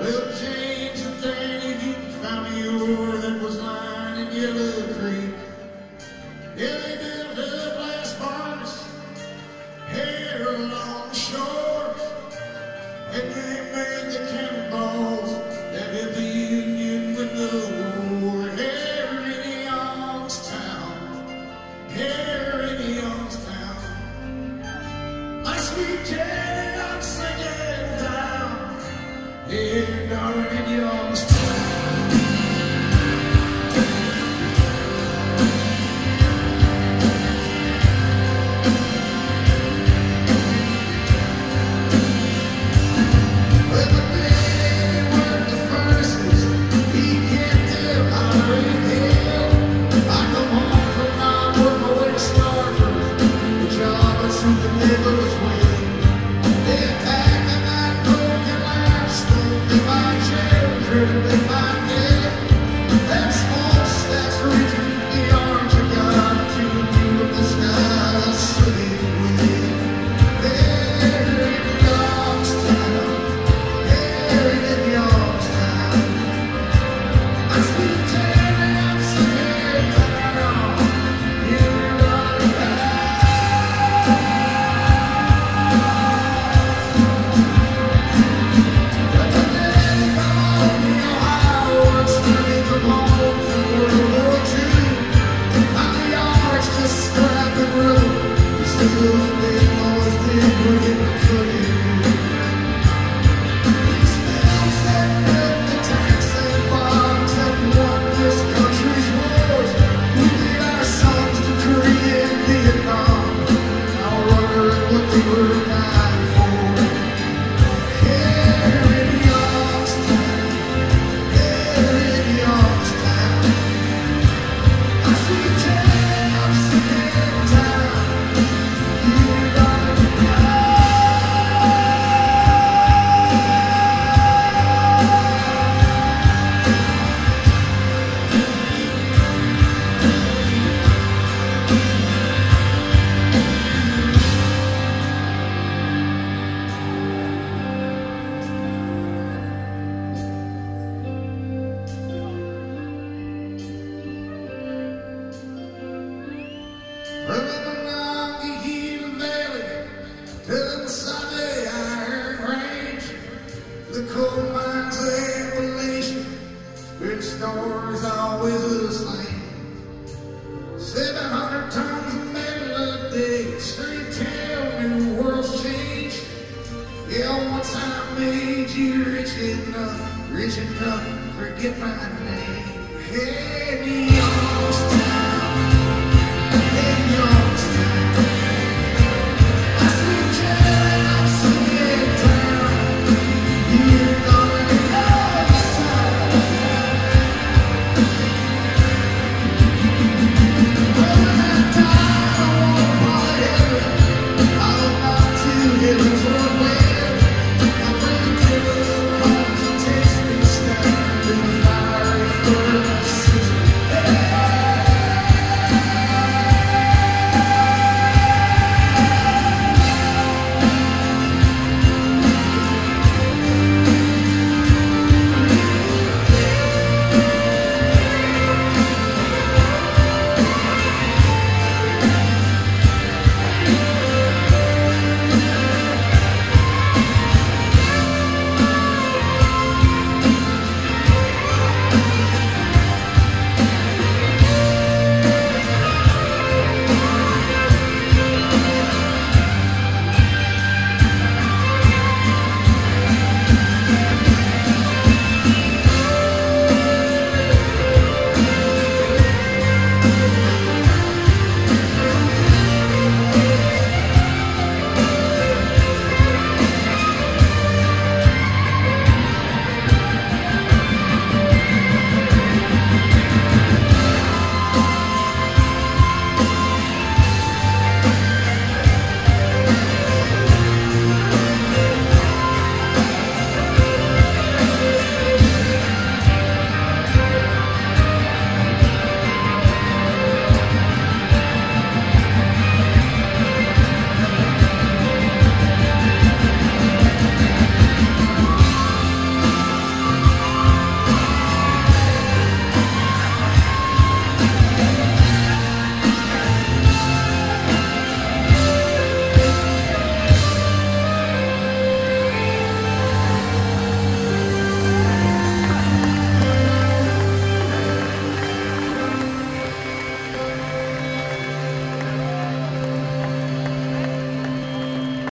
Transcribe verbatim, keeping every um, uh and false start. We'll change the thing you found me over that was lying in Yellow Creek. Yeah, they built a blast furnace here along the shore, and they made the cannonballs that hit the Union with the war. Here in Youngstown, here in Youngstown, my sweet Jane, I'm singing down here, darling, in Youngstown. Rich enough, forget my name. Hey, Neon.